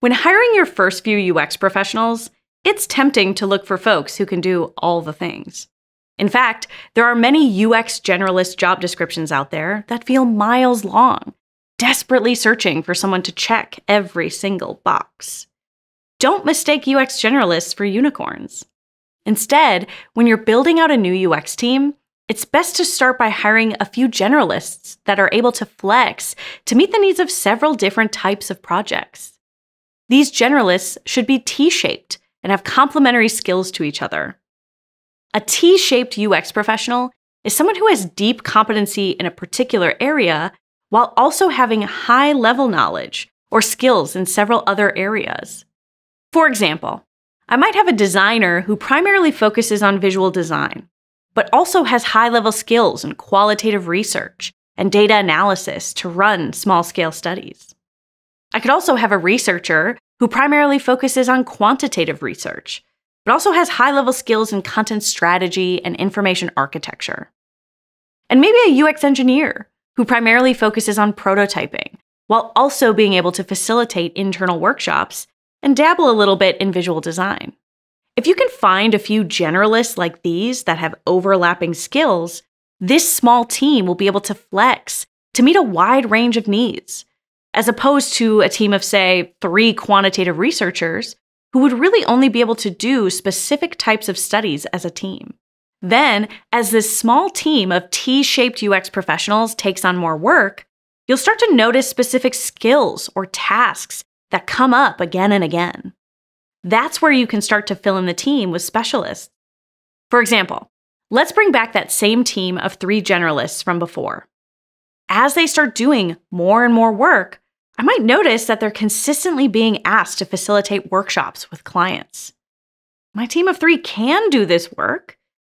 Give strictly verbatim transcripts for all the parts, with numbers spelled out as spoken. When hiring your first few U X professionals, it's tempting to look for folks who can do all the things. In fact, there are many U X generalist job descriptions out there that feel miles long, desperately searching for someone to check every single box. Don't mistake U X generalists for unicorns. Instead, when you're building out a new U X team, it's best to start by hiring a few generalists that are able to flex to meet the needs of several different types of projects. These generalists should be T-shaped and have complementary skills to each other. A T-shaped U X professional is someone who has deep competency in a particular area while also having high-level knowledge or skills in several other areas. For example, I might have a designer who primarily focuses on visual design, but also has high-level skills in qualitative research and data analysis to run small-scale studies. I could also have a researcher who primarily focuses on quantitative research, but also has high-level skills in content strategy and information architecture. And maybe a U X engineer who primarily focuses on prototyping, while also being able to facilitate internal workshops and dabble a little bit in visual design. If you can find a few generalists like these that have overlapping skills, this small team will be able to flex to meet a wide range of needs, as opposed to a team of, say, three quantitative researchers who would really only be able to do specific types of studies as a team. Then, as this small team of T-shaped U X professionals takes on more work, you'll start to notice specific skills or tasks that come up again and again. That's where you can start to fill in the team with specialists. For example, let's bring back that same team of three generalists from before. As they start doing more and more work, I might notice that they're consistently being asked to facilitate workshops with clients. My team of three can do this work,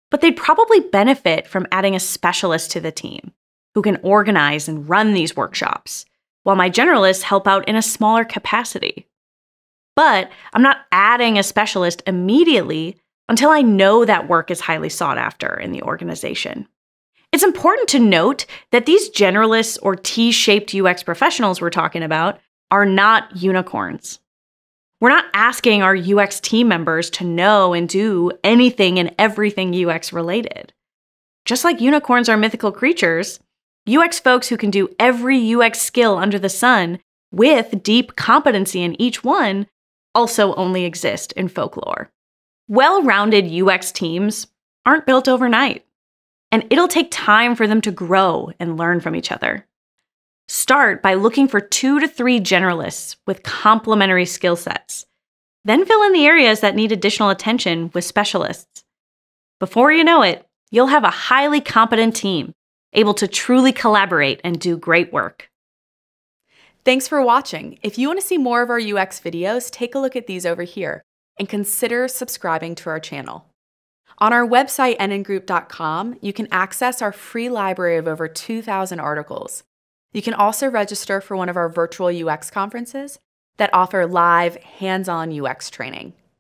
but they'd probably benefit from adding a specialist to the team who can organize and run these workshops, while my generalists help out in a smaller capacity. But I'm not adding a specialist immediately until I know that work is highly sought after in the organization. It's important to note that these generalists or T-shaped U X professionals we're talking about are not unicorns. We're not asking our U X team members to know and do anything and everything U X related. Just like unicorns are mythical creatures, U X folks who can do every U X skill under the sun with deep competency in each one also only exist in folklore. Well-rounded U X teams aren't built overnight, and it'll take time for them to grow and learn from each other. Start by looking for two to three generalists with complementary skill sets, then fill in the areas that need additional attention with specialists. Before you know it, you'll have a highly competent team, able to truly collaborate and do great work. Thanks for watching. If you want to see more of our U X videos, take a look at these over here and consider subscribing to our channel. On our website, N N group dot com, you can access our free library of over two thousand articles. You can also register for one of our virtual U X conferences that offer live, hands-on U X training.